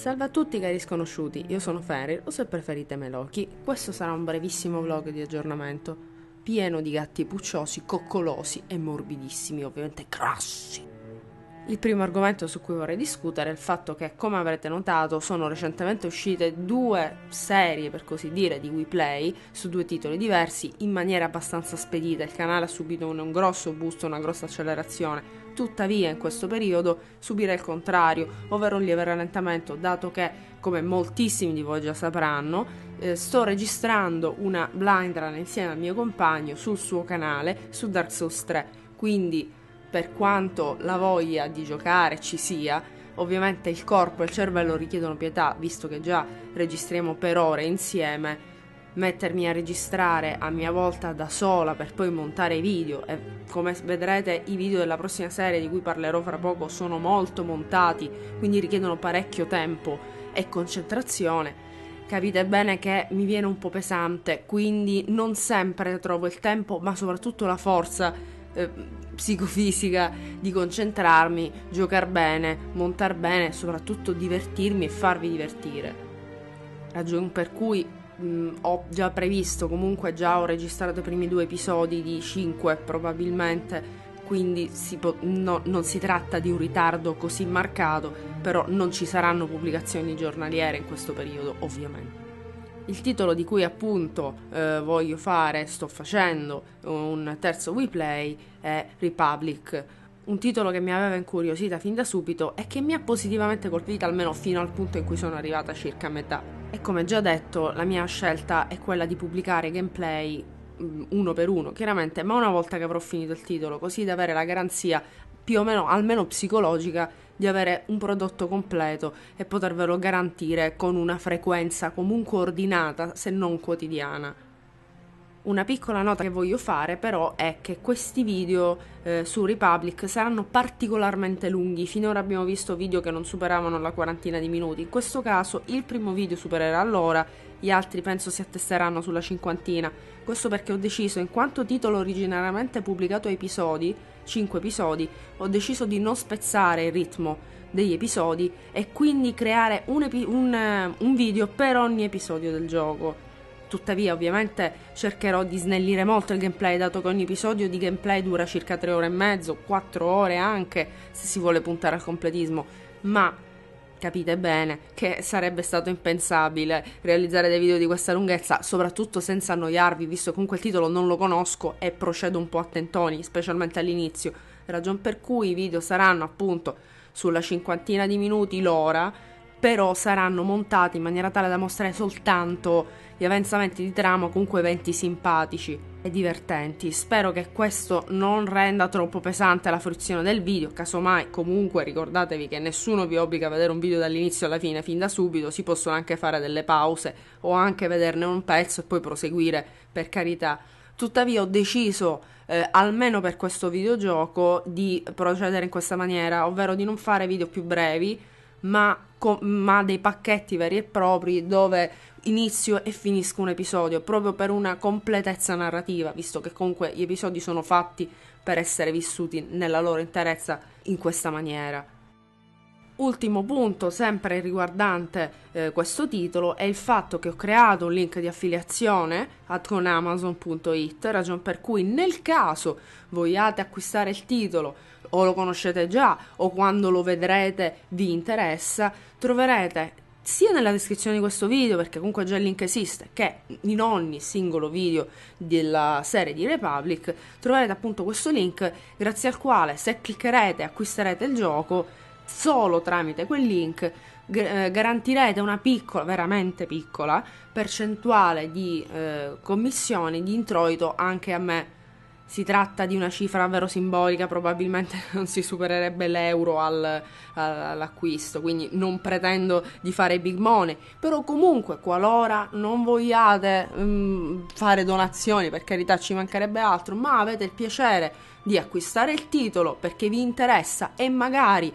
Salve a tutti cari sconosciuti, io sono Phenrir, o se preferite Mailoki. Questo sarà un brevissimo vlog di aggiornamento, pieno di gatti pucciosi, coccolosi e morbidissimi, ovviamente grassi. Il primo argomento su cui vorrei discutere è il fatto che, come avrete notato, sono recentemente uscite due serie, per così dire, di WePlay su due titoli diversi in maniera abbastanza spedita. Il canale ha subito un grosso boost, una grossa accelerazione. Tuttavia in questo periodo subirà il contrario, ovvero un lieve rallentamento, dato che, come moltissimi di voi già sapranno, sto registrando una blind run insieme al mio compagno sul suo canale su Dark Souls 3, quindi per quanto la voglia di giocare ci sia, ovviamente il corpo e il cervello richiedono pietà, visto che già registriamo per ore insieme. Mettermi a registrare a mia volta da sola per poi montare i video, e come vedrete i video della prossima serie di cui parlerò fra poco sono molto montati, quindi richiedono parecchio tempo e concentrazione. Capite bene che mi viene un po' pesante, quindi non sempre trovo il tempo, ma soprattutto la forza psicofisica di concentrarmi, giocare bene, montare bene e soprattutto divertirmi e farvi divertire. Ragione per cui ho già previsto, comunque già ho registrato i primi due episodi di 5 probabilmente, quindi non si tratta di un ritardo così marcato, però non ci saranno pubblicazioni giornaliere in questo periodo ovviamente. Il titolo di cui appunto sto facendo un terzo WePlay è République. Un titolo che mi aveva incuriosita fin da subito e che mi ha positivamente colpita, almeno fino al punto in cui sono arrivata circa a metà. E come già detto, la mia scelta è quella di pubblicare gameplay uno per uno, chiaramente, ma una volta che avrò finito il titolo, così da avere la garanzia più o meno, almeno psicologica, di avere un prodotto completo e potervelo garantire con una frequenza comunque ordinata, se non quotidiana. Una piccola nota che voglio fare però è che questi video su République saranno particolarmente lunghi. Finora abbiamo visto video che non superavano la quarantina di minuti. In questo caso il primo video supererà l'ora, gli altri penso si attesteranno sulla cinquantina. Questo perché ho deciso, in quanto titolo originariamente pubblicato a episodi, 5 episodi, ho deciso di non spezzare il ritmo degli episodi e quindi creare un video per ogni episodio del gioco. Tuttavia ovviamente cercherò di snellire molto il gameplay, dato che ogni episodio di gameplay dura circa 3 ore e mezzo, 4 ore anche, se si vuole puntare al completismo, ma capite bene che sarebbe stato impensabile realizzare dei video di questa lunghezza, soprattutto senza annoiarvi, visto che comunque il titolo non lo conosco e procedo un po' a tentoni, specialmente all'inizio. Ragion per cui i video saranno appunto sulla cinquantina di minuti l'ora, però saranno montati in maniera tale da mostrare soltanto gli avanzamenti di trama, comunque eventi simpatici e divertenti. Spero che questo non renda troppo pesante la fruizione del video, casomai comunque ricordatevi che nessuno vi obbliga a vedere un video dall'inizio alla fine, fin da subito, si possono anche fare delle pause o anche vederne un pezzo e poi proseguire, per carità. Tuttavia ho deciso, almeno per questo videogioco, di procedere in questa maniera, ovvero di non fare video più brevi, ma dei pacchetti veri e propri dove inizio e finisco un episodio, proprio per una completezza narrativa, visto che comunque gli episodi sono fatti per essere vissuti nella loro interezza in questa maniera. Ultimo punto, sempre riguardante questo titolo, è il fatto che ho creato un link di affiliazione con Amazon.it, ragion per cui nel caso vogliate acquistare il titolo o lo conoscete già o quando lo vedrete vi interessa, troverete sia nella descrizione di questo video, perché comunque già il link esiste, che in ogni singolo video della serie di République troverete appunto questo link, grazie al quale, se cliccherete, acquisterete il gioco. Solo tramite quel link garantirete una piccola, veramente piccola, percentuale di commissioni, di introito anche a me. Si tratta di una cifra davvero simbolica, probabilmente non si supererebbe l'euro all'acquisto, quindi non pretendo di fare big money, però comunque qualora non vogliate fare donazioni, per carità, ci mancherebbe altro, ma avete il piacere di acquistare il titolo perché vi interessa e magari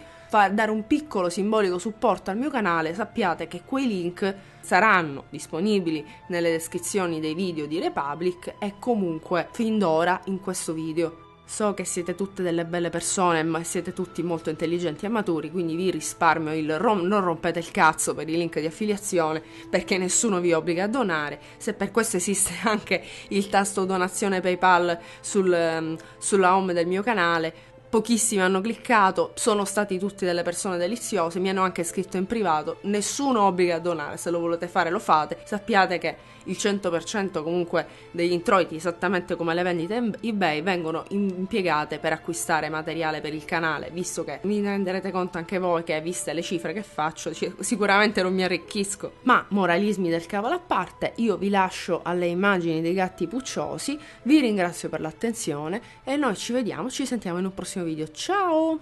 dare un piccolo simbolico supporto al mio canale, sappiate che quei link saranno disponibili nelle descrizioni dei video di République e comunque fin d'ora in questo video. So che siete tutte delle belle persone, ma siete tutti molto intelligenti e maturi, quindi vi risparmio il non rompete il cazzo per i link di affiliazione, perché nessuno vi obbliga a donare. Se per questo esiste anche il tasto donazione PayPal sulla home del mio canale, pochissimi hanno cliccato, sono stati tutti delle persone deliziose, mi hanno anche scritto in privato, nessuno obbliga a donare, se lo volete fare lo fate, sappiate che il 100% comunque degli introiti, esattamente come le vendite eBay, vengono impiegate per acquistare materiale per il canale, visto che vi renderete conto anche voi che, viste le cifre che faccio, sicuramente non mi arricchisco. Ma moralismi del cavolo a parte, io vi lascio alle immagini dei gatti pucciosi, vi ringrazio per l'attenzione e noi ci vediamo, ci sentiamo in un prossimo video. Ciao!